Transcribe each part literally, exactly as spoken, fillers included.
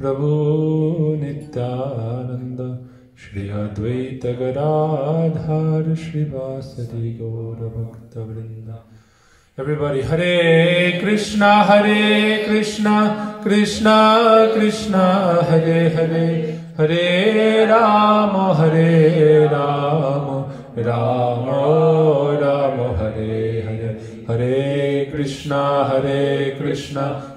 Prabhu Nityananda, Sri Advaita Gadadhar, Sri Vasadi Gora Bhakta Vrinda. Everybody, Hare Krishna, Hare Krishna, Krishna Krishna, Hare Hare, Hare Rama, Hare Rama, Rama Rama, Hare Hare, Hare Krishna, Hare Krishna,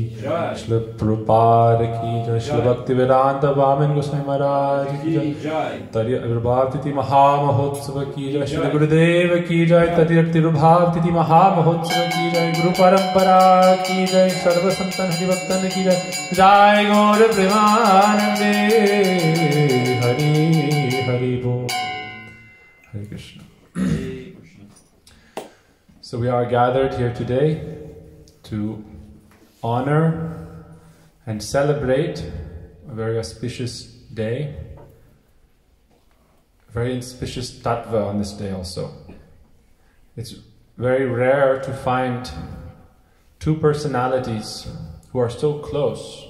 jai, Śrīla Prabhupada ki jai, Śrīla Bhaktivedanta Vamana Gosvami Maharaj ki jai, Tariya Avirbhavtiti Mahamahotsava ki jai, Śrīla Gurudev ki jai, Tariya Avirbhavtiti Mahamahotsava ki jai, Guru Parampara ki jai, Sarva Santan Hari Bhaktan ki jai, Jai Gaur Premanande Hari Hare Krishna. So we are gathered here today to honor and celebrate a very auspicious day, a very auspicious tattva on this day also. It's very rare to find two personalities who are so close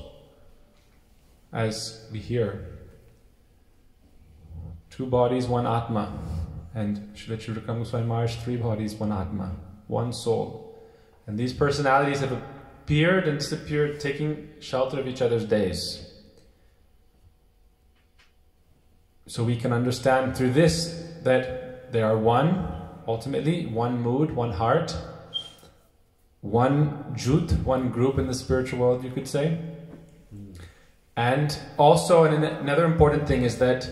as we hear. Two bodies, one Atma, and Srila Chitraketu Goswami Maharaj, three bodies, one Atma, one soul. And these personalities have appeared and disappeared, taking shelter of each other's days. So we can understand through this that they are one, ultimately, one mood, one heart, one jut, one group in the spiritual world, you could say. And also, and another important thing is that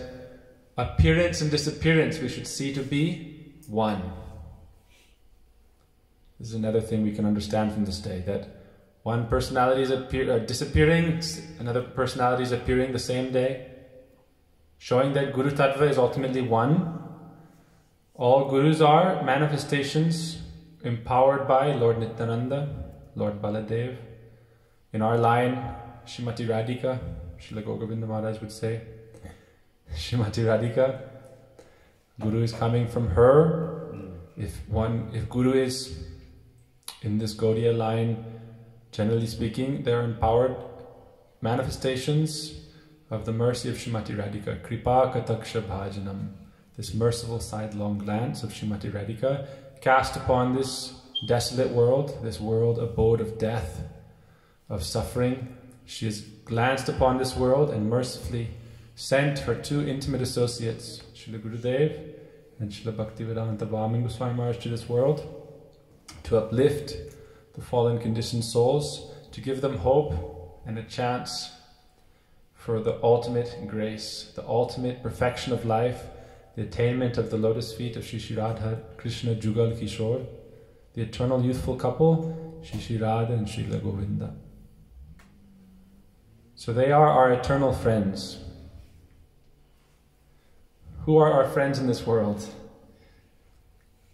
appearance and disappearance we should see to be one. This is another thing we can understand from this day, that one personality is appear, uh, disappearing, another personality is appearing the same day, showing that Guru Tattva is ultimately one. All Gurus are manifestations empowered by Lord Nitananda, Lord Baladev. In our line, Shrimati Radhika, Srila Gogobindu Maharaj would say, Śrīmati Radhika, Guru is coming from her. If one, if Guru is in this Gaudiya line, generally speaking, they are empowered manifestations of the mercy of Śrīmati Radhika. Kripa kataksha bhajanam, this merciful sidelong glance of Śrīmati Radhika cast upon this desolate world, this world abode of death, of suffering. She has glanced upon this world and mercifully sent her two intimate associates, Śrīla Gurudev and Śrīla Bhaktivedanta Vamanguswami Maharaj, to this world to uplift the fallen conditioned souls, to give them hope and a chance for the ultimate grace, the ultimate perfection of life, the attainment of the lotus feet of Sri Sri Radha Krishna Jugal Kishore, the eternal youthful couple, Sri Sri Radha and Srila Govinda. So they are our eternal friends. Who are our friends in this world?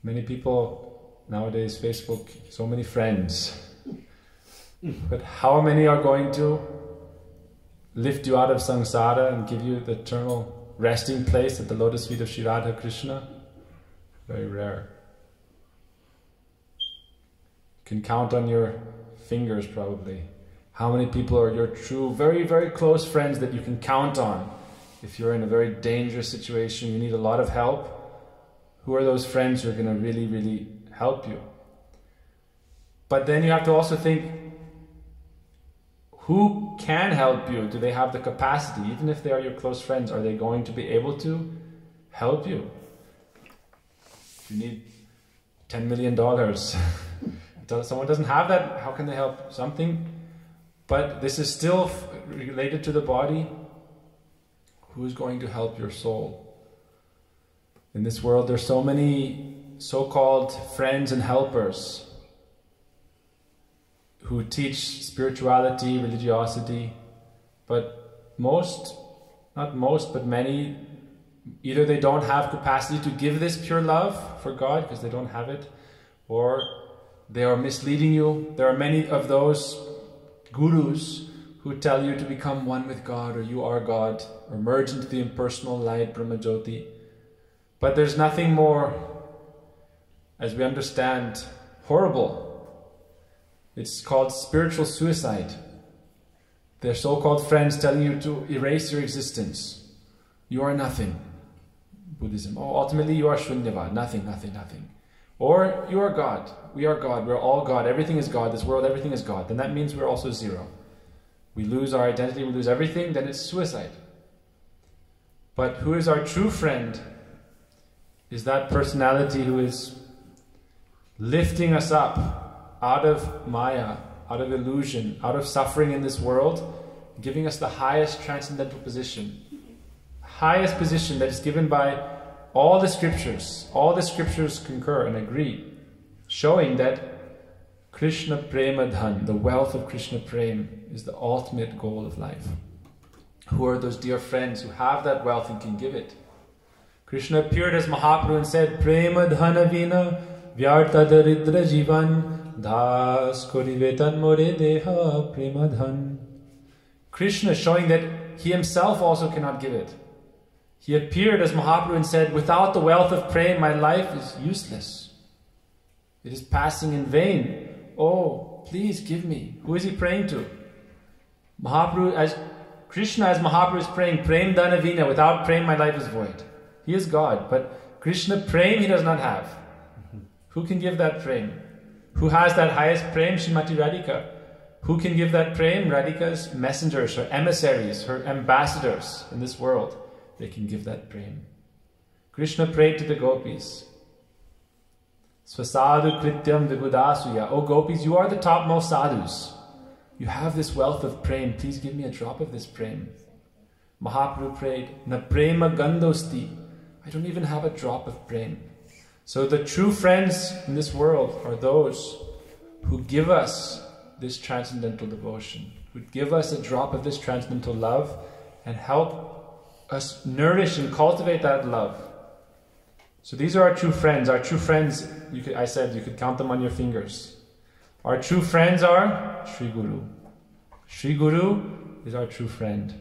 Many people nowadays, Facebook, so many friends. But how many are going to lift you out of samsara and give you the eternal resting place at the lotus feet of Sri Radha Krishna? Very rare. You can count on your fingers probably. How many people are your true, very, very close friends that you can count on? If you're in a very dangerous situation, you need a lot of help, who are those friends who are going to really, really help you? But then you have to also think, who can help you? Do they have the capacity? Even if they are your close friends, are they going to be able to help you? If you need ten million dollars, someone doesn't have that, how can they help? Something. But this is still related to the body. Who is going to help your soul? In this world, there's so many so-called friends and helpers who teach spirituality, religiosity, but most, not most, but many, either they don't have capacity to give this pure love for God because they don't have it, or they are misleading you. There are many of those gurus who tell you to become one with God, or you are God, or merge into the impersonal light, Brahma Jyoti. But there's nothing more, as we understand, horrible. It's called spiritual suicide. Their so-called friends telling you to erase your existence. You are nothing. Buddhism. Oh, ultimately you are Shunyavad. Nothing, nothing, nothing. Or you are God. We are God. We are all God. Everything is God. This world, everything is God. Then that means we are also zero. We lose our identity. We lose everything. Then it's suicide. But who is our true friend is that personality who is lifting us up out of Maya, out of illusion, out of suffering in this world, giving us the highest transcendental position. Highest position that is given by all the scriptures. All the scriptures concur and agree, showing that Krishna Premadhan, the wealth of Krishna Prem, is the ultimate goal of life. Who are those dear friends who have that wealth and can give it? Krishna appeared as Mahaprabhu and said, Premadhana Vina Vyartha Daridra Jivan Das Kurivetan More Deha Premadhan. Krishna showing that he himself also cannot give it. He appeared as Mahaprabhu and said, without the wealth of prema, my life is useless. It is passing in vain. Oh, please give me. Who is he praying to? Mahaprabhu, as Krishna as Mahaprabhu is praying, Prem Dhanavina, without prema, my life is void. He is God, but Krishna prema he does not have. Who can give that prema? Who has that highest prem? Shrimati Radhika. Who can give that prem? Radhika's messengers, her emissaries, her ambassadors in this world. They can give that prem. Krishna prayed to the gopis. Svasadu krityam vibhudasuya. O gopis, you are the topmost sadhus. You have this wealth of prem. Please give me a drop of this prem. Mahaprabhu prayed, Na prema gandosti. I don't even have a drop of prem. So the true friends in this world are those who give us this transcendental devotion, who give us a drop of this transcendental love and help us nourish and cultivate that love. So these are our true friends. Our true friends, you could, I said you could count them on your fingers. Our true friends are Sri Guru. Sri Guru is our true friend.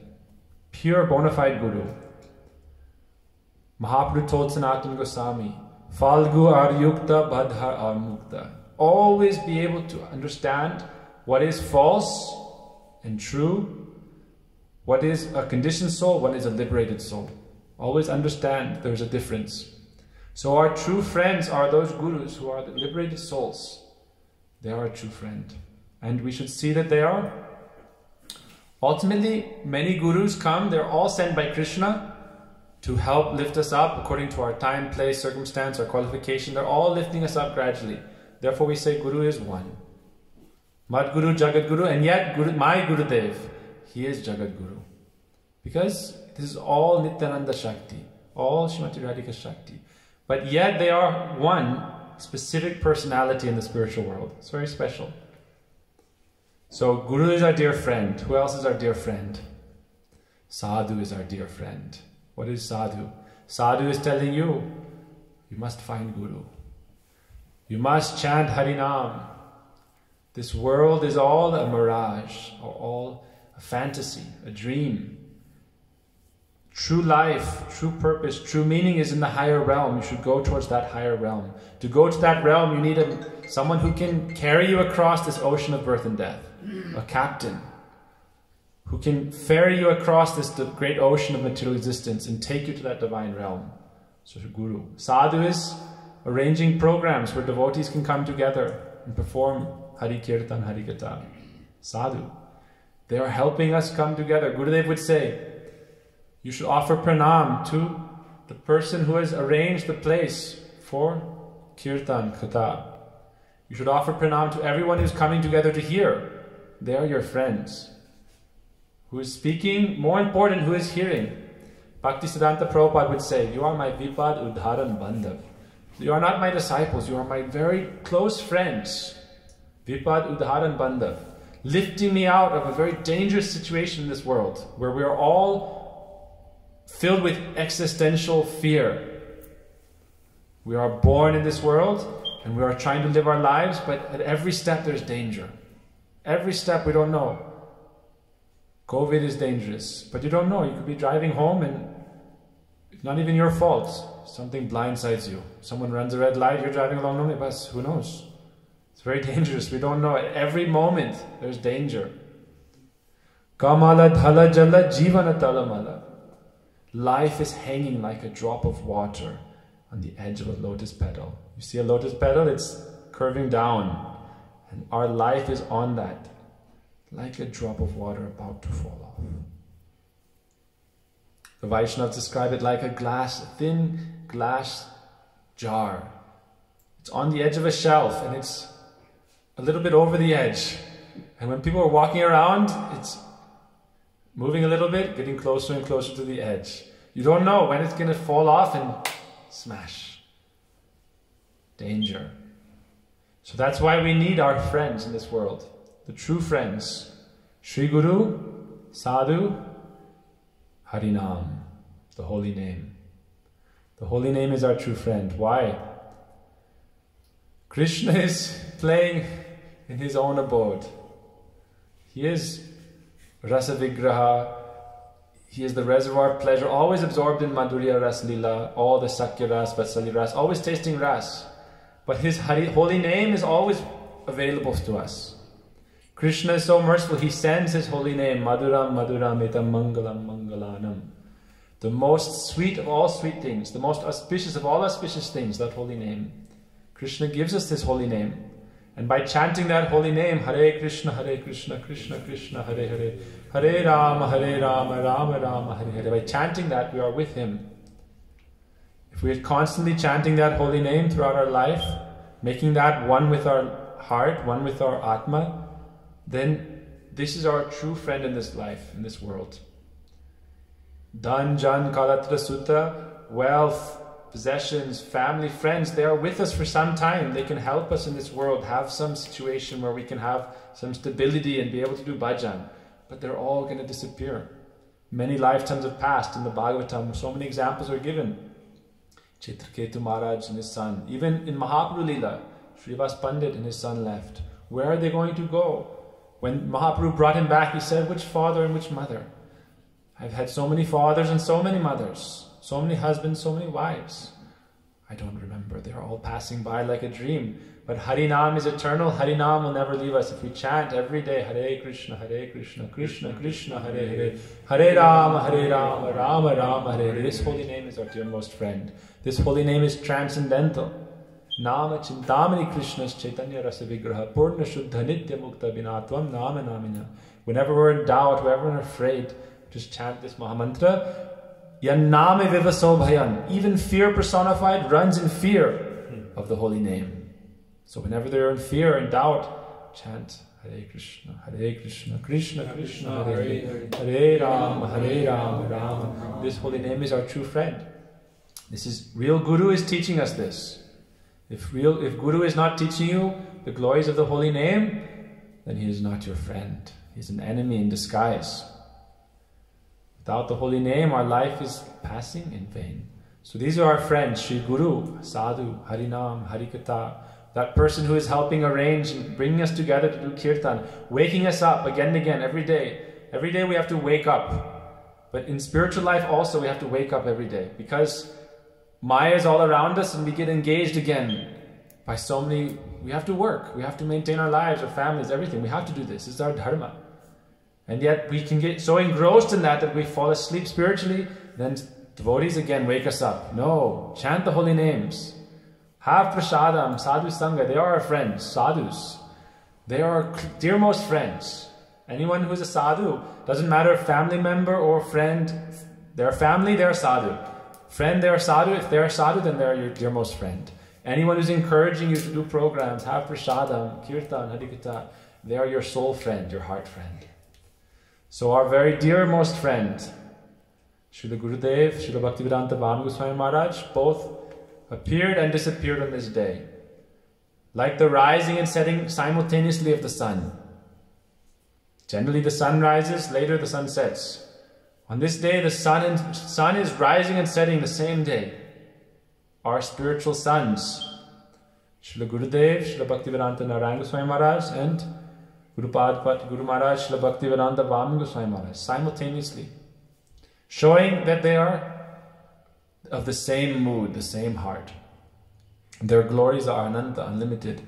Pure bona fide Guru. Mahaprabhu told Sanatana Goswami, Falgu Aryukta Badhar Armukta. Always be able to understand what is false and true, what is a conditioned soul, what is a liberated soul. Always understand there is a difference. So our true friends are those gurus who are the liberated souls. They are a true friend. And we should see that they are. Ultimately, many gurus come, they're all sent by Krishna to help lift us up according to our time, place, circumstance, our qualification. They're all lifting us up gradually. Therefore we say Guru is one. Madguru, Jagadguru, and yet Guru, my Gurudev, he is Jagadguru. Because this is all Nityananda Shakti, all Śrīmati Radhika Shakti. But yet they are one specific personality in the spiritual world. It's very special. So Guru is our dear friend. Who else is our dear friend? Sadhu is our dear friend. What is sadhu? Sadhu is telling you, you must find Guru. You must chant Harinam. This world is all a mirage, or all a fantasy, a dream. True life, true purpose, true meaning is in the higher realm. You should go towards that higher realm. To go to that realm, you need a, someone who can carry you across this ocean of birth and death. A captain who can ferry you across this great ocean of material existence and take you to that divine realm. So Guru. Sadhu is arranging programs where devotees can come together and perform Hari Kirtan, Hari Katha. Sadhu. They are helping us come together. Gurudev would say, you should offer pranam to the person who has arranged the place for Kirtan, Katha. You should offer pranam to everyone who is coming together to hear. They are your friends. Who is speaking, more important, who is hearing. Bhaktisiddhanta Prabhupada would say, you are my Vipad Udharan Bandhav. You are not my disciples, you are my very close friends. Vipad Udharan Bandhav. Lifting me out of a very dangerous situation in this world, where we are all filled with existential fear. We are born in this world, and we are trying to live our lives, but at every step there's danger. Every step we don't know. COVID is dangerous, but you don't know. You could be driving home and it's not even your fault. Something blindsides you. Someone runs a red light, you're driving along lonely bus. Who knows? It's very dangerous. We don't know. At every moment, there's danger. Kamala dhala jala jivana talamala. Life is hanging like a drop of water on the edge of a lotus petal. You see a lotus petal, it's curving down. And our life is on that, like a drop of water about to fall off. The Vaishnavas describe it like a glass, a thin glass jar. It's on the edge of a shelf and it's a little bit over the edge. And when people are walking around, it's moving a little bit, getting closer and closer to the edge. You don't know when it's going to fall off and smash. Danger. So that's why we need our friends in this world. The true friends, Sri Guru, Sadhu, Harinam, the holy name. The holy name is our true friend. Why? Krishna is playing in his own abode. He is Rasavigraha, he is the reservoir of pleasure, always absorbed in Madhurya Ras Lila, all the Sakya Ras, Vatsali Ras, always tasting Ras. But his hari, holy name is always available to us. Krishna is so merciful, he sends his holy name, Madhuram, Madhuram, Etam Mangalam, Mangalanam. The most sweet of all sweet things, the most auspicious of all auspicious things, that holy name. Krishna gives us this holy name. And by chanting that holy name, Hare Krishna, Hare Krishna, Krishna Krishna, Hare Hare, Hare Rama, Hare Rama, Rama Rama, Hare Hare. By chanting that, we are with him. If we are constantly chanting that holy name throughout our life, making that one with our heart, one with our Atma, then this is our true friend in this life, in this world. Dan, Jan, Kalatra, Sutta, wealth, possessions, family, friends, they are with us for some time. They can help us in this world, have some situation where we can have some stability and be able to do bhajan. But they're all going to disappear. Many lifetimes have passed in the Bhagavatam. So many examples are given. Chitraketu Maharaj and his son. Even in Mahaprabhu Lila, Srivas Pandit and his son left. Where are they going to go? When Mahaprabhu brought him back, he said, which father and which mother? I've had so many fathers and so many mothers, so many husbands, so many wives. I don't remember. They're all passing by like a dream. But Harinam is eternal. Harinam will never leave us. If we chant every day, Hare Krishna, Hare Krishna, Krishna Krishna, Hare Hare, Hare Rama, Hare Rama, Rama Rama, Hare Hare. This holy name is our dearmost friend. This holy name is transcendental. Nama Chintamani Krishna's Chaitanya Rasavigraha Purna Shuddha Nitya Mukta Binatvam Nama Namina. Whenever we're in doubt, whenever we're afraid, just chant this Mahamantra. Yan Name Vivaso Bhayan. Even fear personified runs in fear of the holy name. So whenever they're in fear and doubt, chant Hare Krishna, Hare Krishna, Krishna Krishna, Hare Hare, Hare Rama, Hare Rama, Rama. This holy name is our true friend. This is real Guru is teaching us this. If real, if Guru is not teaching you the glories of the holy name, then he is not your friend. He is an enemy in disguise. Without the holy name, our life is passing in vain. So these are our friends, Sri Guru, Sadhu, Harinam, Hari Katha, that person who is helping arrange and bringing us together to do kirtan, waking us up again and again every day. Every day we have to wake up. But in spiritual life also we have to wake up every day, because Maya is all around us and we get engaged again by so many. We have to work, we have to maintain our lives, our families, everything. We have to do this. It's our dharma. And yet we can get so engrossed in that that we fall asleep spiritually. Then devotees again wake us up. No, chant the holy names. Have prasadam, sadhu sangha. They are our friends, sadhus. They are our dearmost friends. Anyone who is a sadhu, doesn't matter family member or friend, their family, they're sadhu. Friend, they are sadhu. If they are sadhu, then they are your dearmost friend. Anyone who's encouraging you to do programs, have prasadam, kirtan, harikata, they are your soul friend, your heart friend. So our very dearmost friend, Śrīla Gurudev, Srila Bhaktivedanta Vamanguswami Maharaj, both appeared and disappeared on this day, like the rising and setting simultaneously of the sun. Generally the sun rises, later the sun sets. On this day, the sun, and, sun is rising and setting the same day. Our spiritual sons, Srila Gurudev, Srila Bhaktivedanta Narayana Gosvami Maharaj, and Guru Padmat Guru Maharaj, Srila Bhaktivedanta Vamanguswami Maharaj, simultaneously, showing that they are of the same mood, the same heart. Their glories are ananta, unlimited.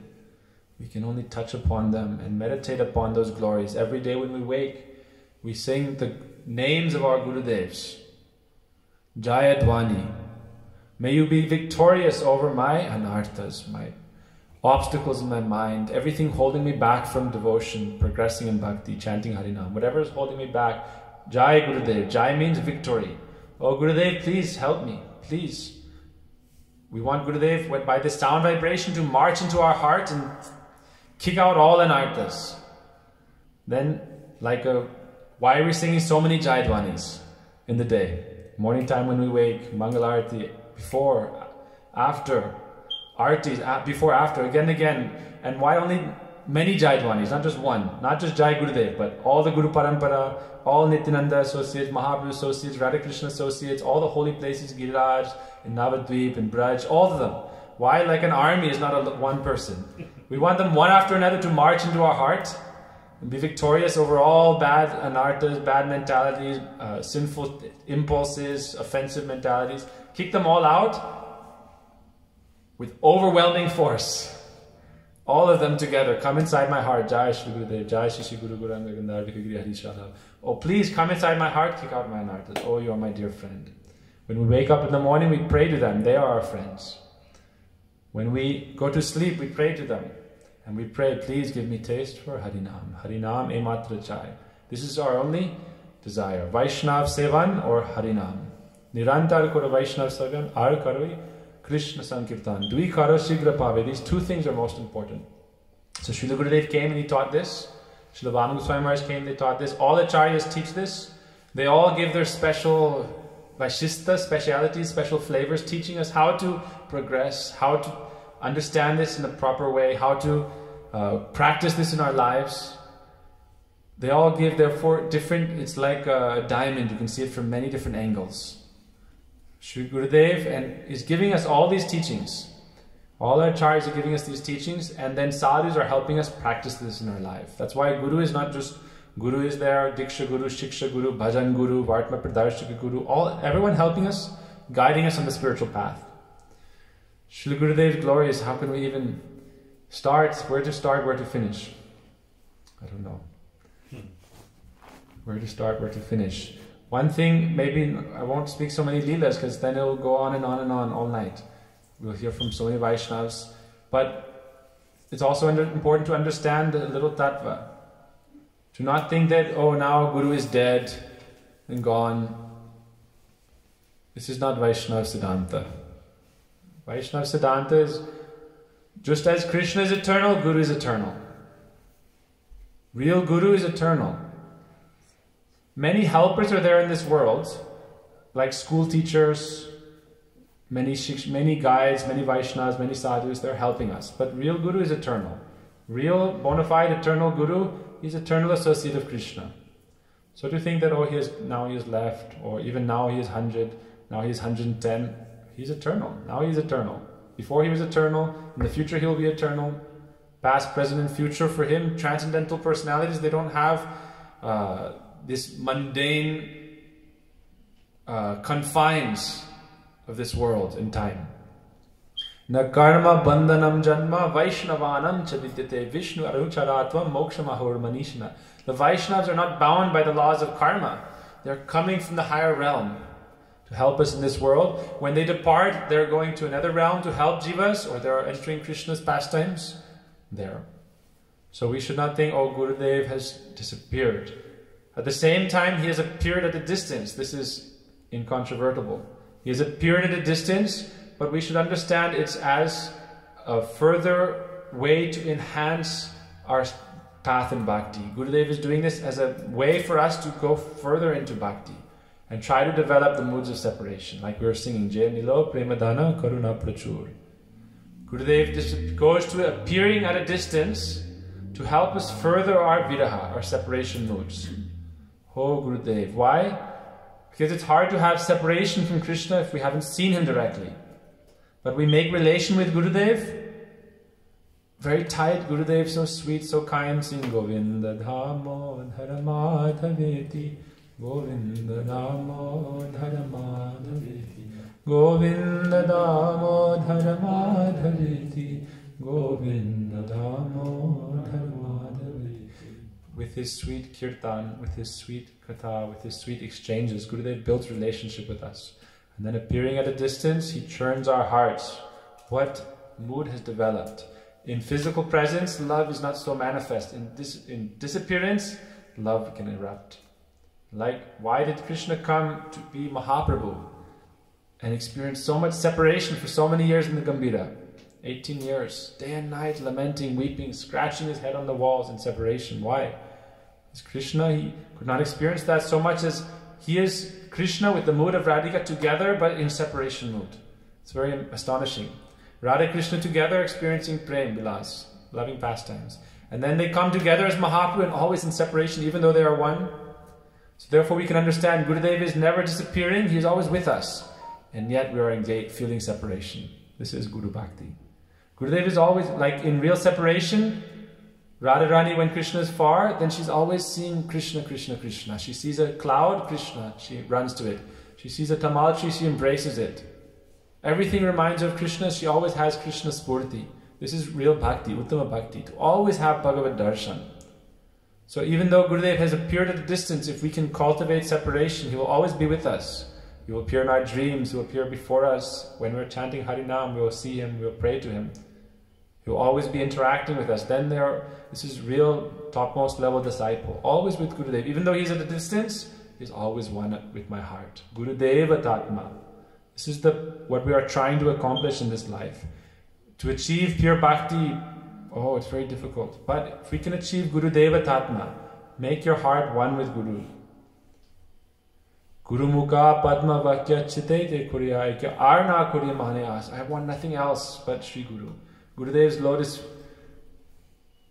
We can only touch upon them and meditate upon those glories. Every day when we wake, we sing the names of our Gurudevs. Jaya Dwani, may you be victorious over my anarthas, my obstacles in my mind, everything holding me back from devotion, progressing in bhakti, chanting Harinam, whatever is holding me back. Jai Gurudev. Jai means victory. Oh Gurudev, please help me. Please. We want Gurudev by this sound vibration to march into our heart and kick out all anarthas. Then, like a, why are we singing so many Jai Dwanis in the day? Morning time when we wake, Mangalarati, before, after, Artis, before, after, again and again. And why only many Jai Dwanis, not just one, not just Jai Gurudev, but all the Guru Parampara, all Nitananda associates, Mahaprabhu associates, Radha Krishna associates, all the holy places, Giriraj, in Navadvip, in Braj, all of them. Why, like an army, is not a, one person? We want them one after another to march into our heart and be victorious over all bad anarthas, bad mentalities, uh, sinful impulses, offensive mentalities. Kick them all out with overwhelming force. All of them together. Come inside my heart. Jai Shri Gurudev. Jai Shri Guru Guranga Gandharvika Giri Hari Shadhav. Oh, please come inside my heart. Kick out my anarthas. Oh, you are my dear friend. When we wake up in the morning, we pray to them. They are our friends. When we go to sleep, we pray to them. And we pray, please give me taste for Harinam. Harinam ematra chai. This is our only desire. Vaishnav Sevan or Harinam. Nirantar kora Vaishnav Sagan ar karvi Krishna Sankirtan. Dvi karo shigra pave. These two things are most important. So Srila Gurudev came and he taught this. Srila Vanu Goswami Maharaj came, they taught this. All acharyas teach this. They all give their special vaishista, specialities, special flavors, teaching us how to progress, how to understand this in the proper way, how to uh, practice this in our lives. They all give therefore different, it's like a diamond, you can see it from many different angles. Sri Gurudev and is giving us all these teachings. All our acharyas are giving us these teachings, and then sadhus are helping us practice this in our life. That's why Guru is not just, Guru is there, Diksha Guru, Shiksha Guru, Bhajan Guru, Vartma Pradarshika Guru, all, everyone helping us, guiding us on the spiritual path. Srila Gurudev's glory is, how can we even start, where to start, where to finish? I don't know. Where to start, where to finish. One thing, maybe I won't speak so many leelas because then it will go on and on and on all night. We'll hear from so many Vaishnavas. But it's also important to understand the little tattva. To not think that, oh, now Guru is dead and gone. This is not Vaishnava Siddhanta. Vaishnava Siddhanta is, just as Krishna is eternal, Guru is eternal. Real Guru is eternal. Many helpers are there in this world, like school teachers, many, many guides, many Vaishnavas, many sadhus, they're helping us. But real Guru is eternal. Real, bona fide, eternal Guru is eternal associate of Krishna. So to think that, oh, he is, now he is left, or even now he is one hundred, now he is one hundred ten, he's eternal. Now he's eternal. Before he was eternal. In the future he will be eternal. Past, present, and future for him, transcendental personalities, they don't have uh, this mundane uh, confines of this world in time. Na karma bandhanam janma vaishnavanam chadityate vishnu arucharatvam moksha mahor manishna. The Vaishnavas are not bound by the laws of karma. They're coming from the higher realm to help us in this world. When they depart, they're going to another realm to help jivas, or they're entering Krishna's pastimes there. So we should not think, oh, Gurudev has disappeared. At the same time, he has appeared at a distance. This is incontrovertible. He has appeared at a distance, but we should understand it's as a further way to enhance our path in bhakti. Gurudev is doing this as a way for us to go further into bhakti and try to develop the moods of separation. Like we were singing, Jay Nilo, Premadana, Karuna Prachur. Gurudev just goes to appearing at a distance to help us further our viraha, our separation moods. Oh Gurudev, why? Because it's hard to have separation from Krishna if we haven't seen him directly. But we make relation with Gurudev very tight Gurudev, so sweet, so kind, sing Govinda Dhamo Dharamadhaveti, Govinda Dhamo Dharamadhaveti, Govinda Dhamo Dharamadhaveti, Govinda Dhamo Dharamadhaveti. With his sweet kirtan, with his sweet katha, with his sweet exchanges, Gurudev builds relationship with us. And then appearing at a distance, he churns our hearts. What mood has developed? In physical presence, love is not so manifest. In, dis in disappearance, love can erupt. Like, why did Krishna come to be Mahaprabhu and experience so much separation for so many years in the Gambira? eighteen years, day and night, lamenting, weeping, scratching his head on the walls in separation. Why? Is Krishna, he could not experience that so much as he is Krishna with the mood of Radhika together, but in separation mood. It's very astonishing. Radha Krishna together experiencing prem, vilas, loving pastimes. And then they come together as Mahaprabhu and always in separation, even though they are one. So therefore we can understand Gurudev is never disappearing, he is always with us. And yet we are engaged, feeling separation. This is Guru Bhakti. Gurudev is always, like in real separation, Radharani, when Krishna is far, then she's always seeing Krishna, Krishna, Krishna. She sees a cloud, Krishna, she runs to it. She sees a tamal tree, she embraces it. Everything reminds her of Krishna, she always has Krishna Spurti. This is real bhakti, Uttama Bhakti, to always have Bhagavad Darshan. So even though Gurudev has appeared at a distance, if we can cultivate separation, he will always be with us. He will appear in our dreams, he will appear before us. When we are chanting Harinam, we will see him, we will pray to him. He will always be interacting with us. Then there are, this is real topmost level disciple, always with Gurudev. Even though he's at a distance, he's always one with my heart. Gurudeva Tatma. This is the, what we are trying to accomplish in this life. To achieve pure bhakti, oh, it's very difficult. But if we can achieve Gurudeva Tatma, make your heart one with Guru. Guru Mukha Padma Vakya Chitete Kuriyaya Arna Kuriya Mahanayas. I want nothing else but Sri Guru. Gurudev's lotus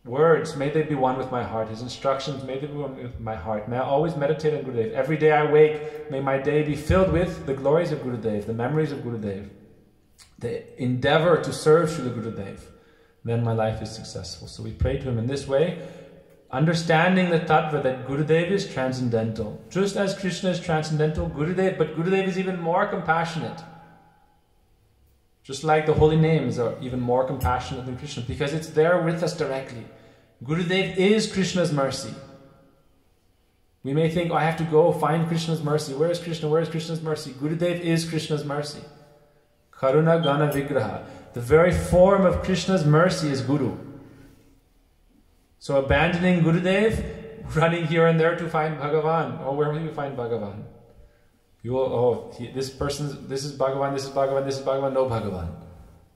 words, may they be one with my heart. His instructions, may they be one with my heart. May I always meditate on Gurudev. Every day I wake, may my day be filled with the glories of Gurudev, the memories of Gurudev, the endeavor to serve Srila Gurudev. Then my life is successful. So we pray to him in this way, understanding the tattva that Gurudev is transcendental. Just as Krishna is transcendental, Gurudev, but Gurudev is even more compassionate. Just like the holy names are even more compassionate than Krishna, because it's there with us directly. Gurudev is Krishna's mercy. We may think, oh, I have to go find Krishna's mercy. Where is Krishna? Where is Krishna's mercy? Gurudev is Krishna's mercy. Karuna Gana Vigraha. The very form of Krishna's mercy is Guru. So abandoning Gurudev, running here and there to find Bhagavan. Oh, where will you find Bhagavan? You will, oh, he, this person, this is Bhagavan, this is Bhagavan, this is Bhagavan, no Bhagavan.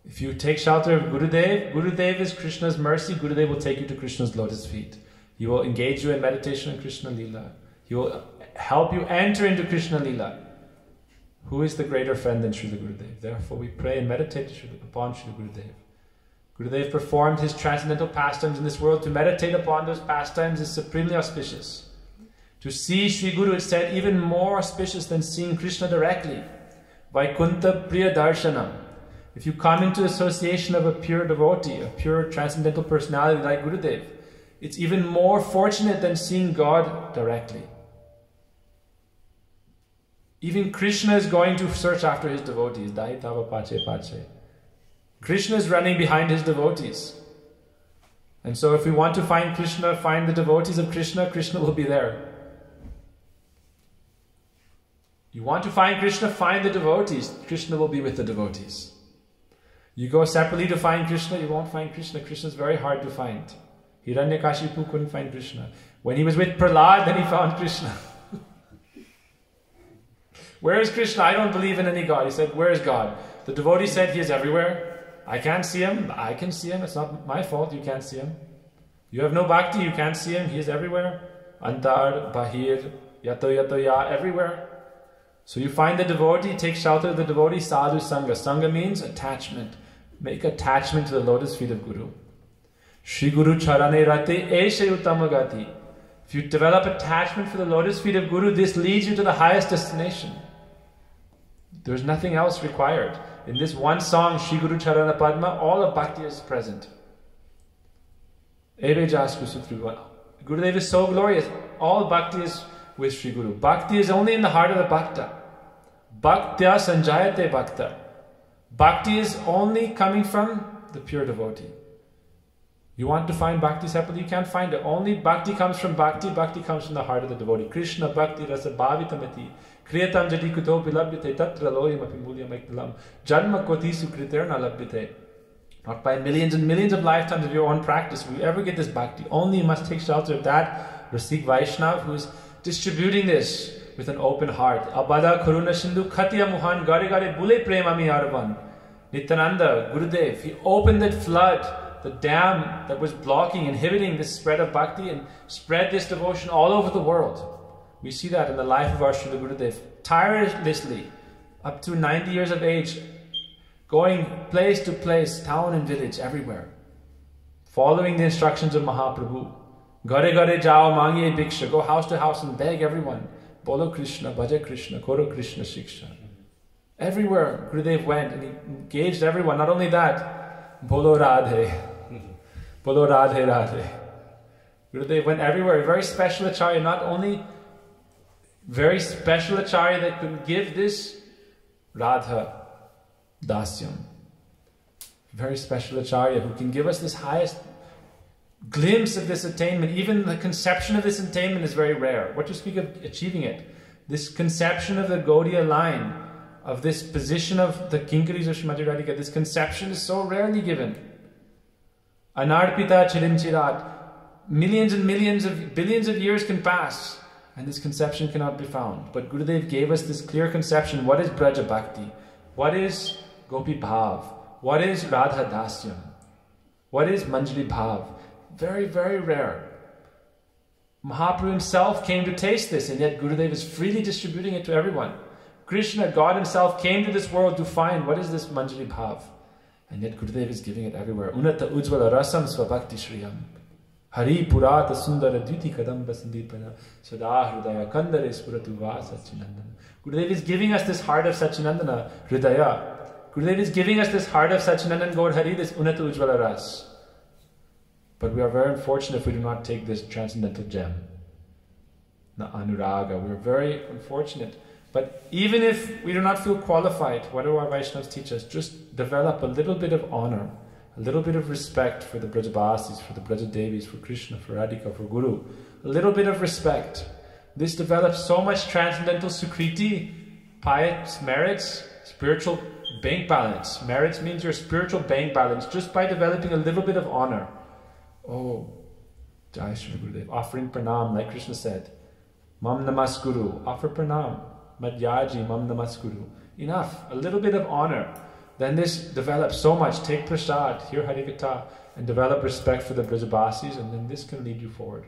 If you take shelter of Gurudev, Gurudev is Krishna's mercy, Gurudev will take you to Krishna's lotus feet. He will engage you in meditation on Krishna Leela. He will help you enter into Krishna Leela. Who is the greater friend than Srila Gurudev? Therefore we pray and meditate upon Srila Gurudev. Gurudev performed his transcendental pastimes in this world. To meditate upon those pastimes is supremely auspicious. To see Sri Guru, it said, even more auspicious than seeing Krishna directly. Vaikuntha Priya Darshanam. If you come into association of a pure devotee, a pure transcendental personality like Gurudev, it's even more fortunate than seeing God directly. Even Krishna is going to search after his devotees. Daitava Pache Pache. Krishna is running behind his devotees. And so if we want to find Krishna, find the devotees of Krishna, Krishna will be there. You want to find Krishna, find the devotees. Krishna will be with the devotees. You go separately to find Krishna, you won't find Krishna. Krishna is very hard to find. Hiranyakashipu couldn't find Krishna. When he was with Prahlad, then he found Krishna. Where is Krishna? I don't believe in any God. He said, where is God? The devotee said, he is everywhere. I can't see him. I can see him. It's not my fault. You can't see him. You have no bhakti. You can't see him. He is everywhere. Antar, Bahir, Yato Yato Ya, everywhere. So you find the devotee, take shelter of the devotee, sadhu sangha. Sangha means attachment. Make attachment to the lotus feet of Guru. Shri Guru charane rate eshe uttamagati. If you develop attachment for the lotus feet of Guru, this leads you to the highest destination. There's nothing else required. In this one song, Shri Guru Charana Padma, all of bhakti is present. Erejastu Sutri. Gurudev is so glorious. All bhakti is with Sri Guru. Bhakti is only in the heart of the bhakta. Bhaktya sanjayate bhakta. Bhakti is only coming from the pure devotee. You want to find bhakti separately, you can't find it. Only bhakti comes from bhakti. Bhakti comes from the heart of the devotee. Krishna bhakti rasa bhavitamati. Kriyatam jadi kutopi labhyate tatra loyam api mulyam ektalam. Janma kotisu kriterna labhyate. Not by millions and millions of lifetimes of your own practice will you ever get this bhakti. Only you must take shelter of that Rasik Vaishnav who is distributing this with an open heart. Abada Karuna Sindhu Khatya Muhan Gare Gare Bule Premami Aravan. Nitananda, Gurudev, he opened that flood, the dam that was blocking, inhibiting this spread of bhakti and spread this devotion all over the world. We see that in the life of our Śrīla Gurudev. Tirelessly, up to ninety years of age, going place to place, town and village, everywhere. Following the instructions of Mahaprabhu. Gare gare jao mangye bhiksha. Go house to house and beg everyone. Bolo Krishna, Bhaja Krishna, Koro Krishna Shiksha. Everywhere Gurudev went and he engaged everyone. Not only that, Bolo Radhe. Bolo Radhe Radhe. Gurudev went everywhere. A very special acharya, not only very special acharya that could give this Radha Dasyam. Very special acharya who can give us this highest glimpse of this attainment. Even the conception of this attainment is very rare. What to speak of achieving it? This conception of the Gaudiya line, of this position of the Kinkaris of Shrimati Radhika, this conception is so rarely given. Anarpita chirinchirat. Millions and millions of, billions of years can pass and this conception cannot be found. But Gurudev gave us this clear conception. What is Braja Bhakti? What is Gopi Bhav? What is Radha Dasyam? What is Manjali Bhav? Very, very rare. Mahaprabhu himself came to taste this, and yet Gurudev is freely distributing it to everyone. Krishna, God himself, came to this world to find what is this Manjali Bhav. And yet Gurudev is giving it everywhere. Unata ujvala rasam svabhakti shriyam. Hari purata sundara dhyuti kadamba sandipana. Sada hridaya kandare spuratu va sachinandana. Gurudev is giving us this heart of Sachinandana, hridaya. Gurudev is giving us this heart of Sachinandana Gaur Hari, this unata ujvala ras. But we are very unfortunate if we do not take this transcendental gem, the Anuraga. We are very unfortunate. But even if we do not feel qualified, what do our Vaishnavas teach us? Just develop a little bit of honor, a little bit of respect for the Brajabasis, for the Brajadevis, for Krishna, for Radhika, for Guru. A little bit of respect. This develops so much transcendental sukriti, pious merits, spiritual bank balance. Merits means your spiritual bank balance, just by developing a little bit of honor. Oh, Jai Shri Gurudev, offering pranam, like Krishna said. Mam namas Guru, offer pranam. Madhyaji, mam namas Guru. Enough, a little bit of honor. Then this develops so much. Take prasad, hear hari katha, and develop respect for the Brajabasis, and then this can lead you forward.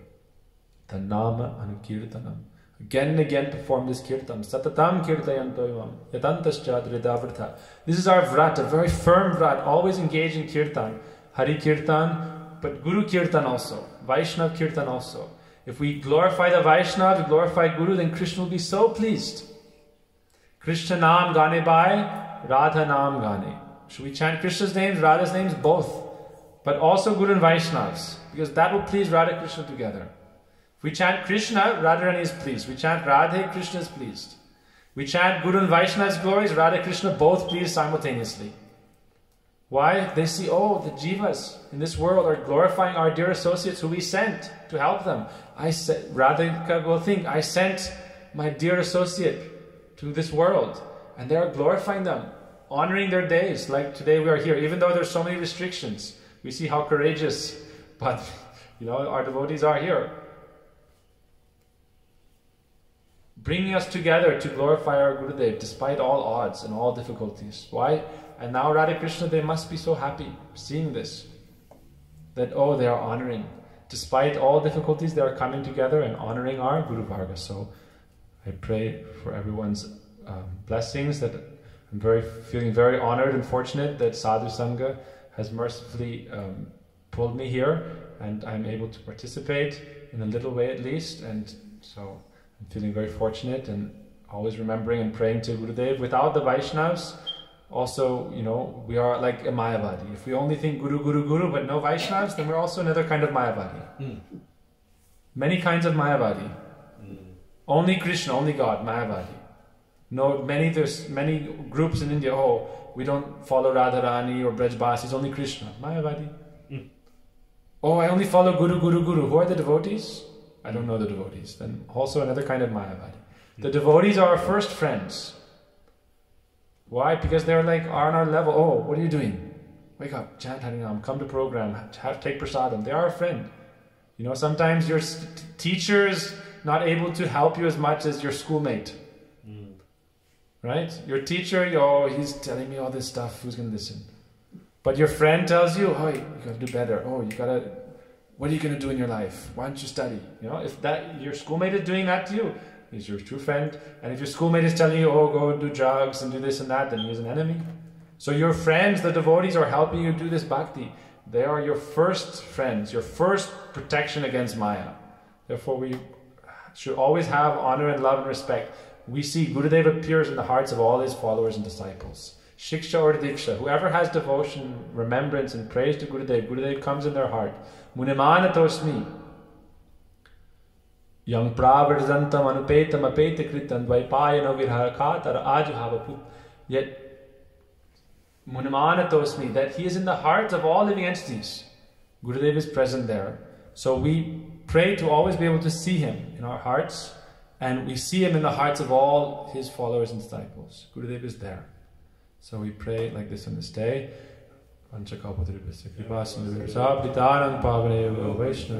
Tanama anukirtanam. Again and again perform this kirtam. Satatam kirtayantoyam. Yatantascha dridavrtha. This is our vrat, a very firm vrat. Always engage in kirtan. Hari kirtan. But Guru Kirtan also, Vaishnav Kirtan also. If we glorify the Vaishnav, glorify Guru, then Krishna will be so pleased. Krishna Naam Gane Bhai, Radha Naam Gane. Should we chant Krishna's names, Radha's names, both? But also Guru and Vaishnavs, because that will please Radha Krishna together. If we chant Krishna, Radharani is pleased. We chant Radhe, Krishna is pleased. We chant Guru and Vaishnav's glories, Radha Krishna both pleased simultaneously. Why? They see, oh, the jivas in this world are glorifying our dear associates who we sent to help them. I sent, Radhika will think, I sent my dear associate to this world. And they are glorifying them, honoring their days. Like today we are here, even though there's so many restrictions. We see how courageous, but you know, our devotees are here. Bringing us together to glorify our Gurudev despite all odds and all difficulties. Why? And now Radha Krishna, they must be so happy seeing this, that oh, they are honoring. Despite all difficulties, they are coming together and honoring our Guru Varga. So I pray for everyone's um, blessings, that I'm very feeling very honored and fortunate that Sadhu Sangha has mercifully um, pulled me here and I'm able to participate in a little way at least. And so I'm feeling very fortunate and always remembering and praying to Gurudev. Without the Vaishnavas, also, you know, we are like a Mayavadi. If we only think Guru, Guru, Guru, but no Vaishnavas, then we're also another kind of Mayavadi. Mm. Many kinds of Mayavadi. Mm. Only Krishna, only God, Mayavadi. No, many, there's many groups in India, oh, we don't follow Radharani or Brajbas, it's only Krishna, Mayavadi. Mm. Oh, I only follow Guru, Guru, Guru. Who are the devotees? I don't know the devotees. Then also another kind of Mayavadi. Mm. The devotees are our first friends. Why? Because they're like, are on our level. Oh, what are you doing? Wake up, chant Harinam, come to program, have, take prasadam. They are our friend. You know, sometimes your teacher is not able to help you as much as your schoolmate. Mm. Right? Your teacher, oh, he's telling me all this stuff, who's going to listen? But your friend tells you, oh, you got to do better. Oh, you got to, what are you going to do in your life? Why don't you study? You know, if that, your schoolmate is doing that to you, he's your true friend. And if your schoolmate is telling you, oh, go do drugs and do this and that, then he's an enemy. So your friends, the devotees, are helping you do this bhakti. They are your first friends, your first protection against Maya. Therefore, we should always have honor and love and respect. We see Gurudev appears in the hearts of all his followers and disciples. Shiksha or Diksha, whoever has devotion, remembrance and praise to Gurudev, Gurudev comes in their heart. Munimana tosmi. Yang pravardhantam anupetam apetakritam dvaipayano virhakatar ajhavaput. Yet, munimana tosmi, that he is in the hearts of all living entities. Gurudev is present there. So we pray to always be able to see him in our hearts, and we see him in the hearts of all his followers and disciples. Gurudev is there. So we pray like this on this day.